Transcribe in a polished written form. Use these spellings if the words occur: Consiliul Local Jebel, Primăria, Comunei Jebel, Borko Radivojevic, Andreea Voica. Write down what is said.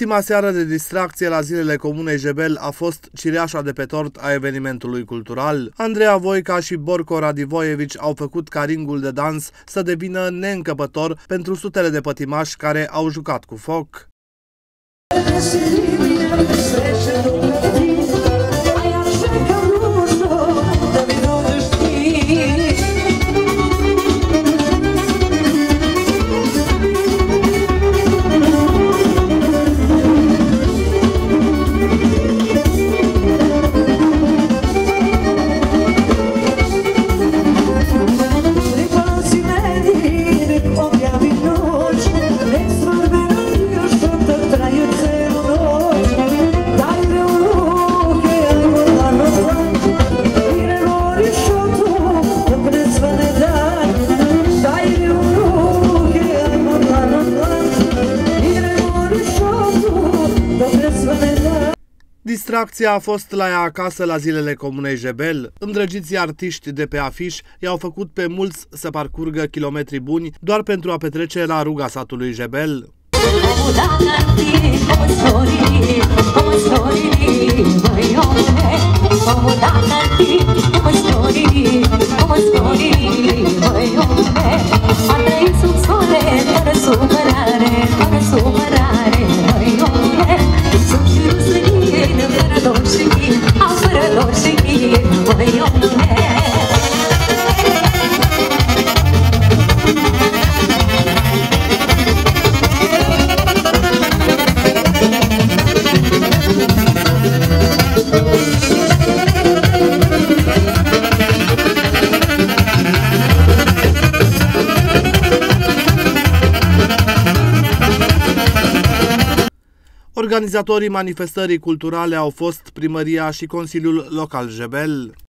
Ultima seară de distracție la zilele Comunei Jebel a fost cireașa de pe tort a evenimentului cultural. Andreea Voica și Borko Radivojevic au făcut ca ringul de dans să devină neîncăpător pentru sutele de pătimași care au jucat cu foc. Distracția a fost la ea acasă la zilele Comunei Jebel. Îndrăgiții artiști de pe afiș i-au făcut pe mulți să parcurgă kilometri buni doar pentru a petrece la ruga satului Jebel. Organizatorii manifestării culturale au fost Primăria și Consiliul Local Jebel.